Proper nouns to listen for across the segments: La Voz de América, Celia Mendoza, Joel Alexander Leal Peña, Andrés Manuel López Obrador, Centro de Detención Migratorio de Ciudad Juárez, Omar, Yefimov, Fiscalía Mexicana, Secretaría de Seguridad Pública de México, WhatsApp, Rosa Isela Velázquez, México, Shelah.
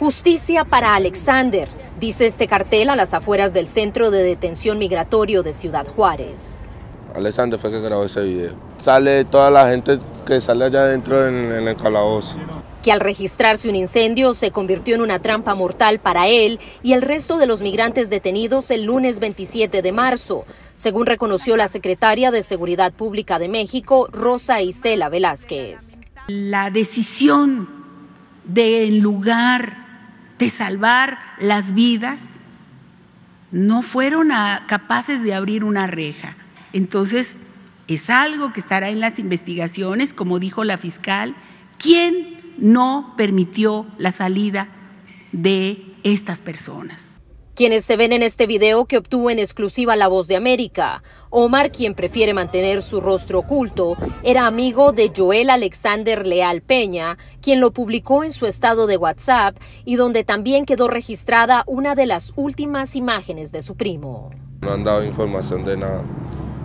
Justicia para Alexander, dice este cartel a las afueras del Centro de Detención Migratorio de Ciudad Juárez. Alexander fue que grabó ese video. Sale toda la gente que sale allá adentro en el calabozo. Que al registrarse un incendio se convirtió en una trampa mortal para él y el resto de los migrantes detenidos el lunes 27 de marzo, según reconoció la Secretaria de Seguridad Pública de México, Rosa Isela Velázquez. La decisión de, en lugar de salvar las vidas, no fueron capaces de abrir una reja. Entonces, es algo que estará en las investigaciones, como dijo la fiscal, ¿quién no permitió la salida de estas personas? Quienes se ven en este video que obtuvo en exclusiva La Voz de América, Omar, quien prefiere mantener su rostro oculto, era amigo de Joel Alexander Leal Peña, quien lo publicó en su estado de WhatsApp y donde también quedó registrada una de las últimas imágenes de su primo. No han dado información de nada.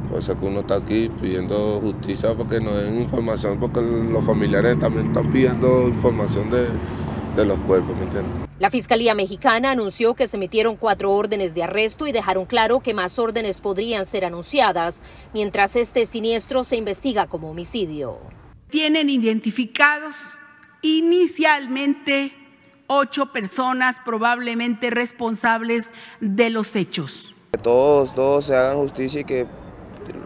Por eso que uno está aquí pidiendo justicia, porque no den información, porque los familiares también están pidiendo información de los cuerpos, ¿me entiendes? La Fiscalía Mexicana anunció que se emitieron 4 órdenes de arresto y dejaron claro que más órdenes podrían ser anunciadas, mientras este siniestro se investiga como homicidio. Tienen identificados inicialmente 8 personas probablemente responsables de los hechos. Que todos se hagan justicia y que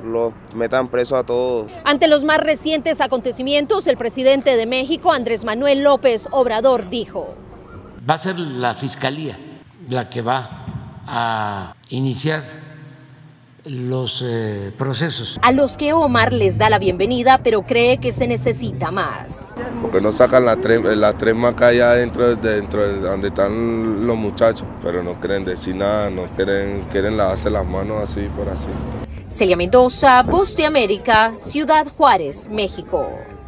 los metan presos a todos. Ante los más recientes acontecimientos, el presidente de México, Andrés Manuel López Obrador, dijo: va a ser la Fiscalía la que va a iniciar los procesos. A los que Omar les da la bienvenida, pero cree que se necesita más. Porque no sacan las tres macas allá dentro de donde están los muchachos, pero no quieren decir nada, no quieren lavarse las manos así por así. Celia Mendoza, Voz de América, Ciudad Juárez, México.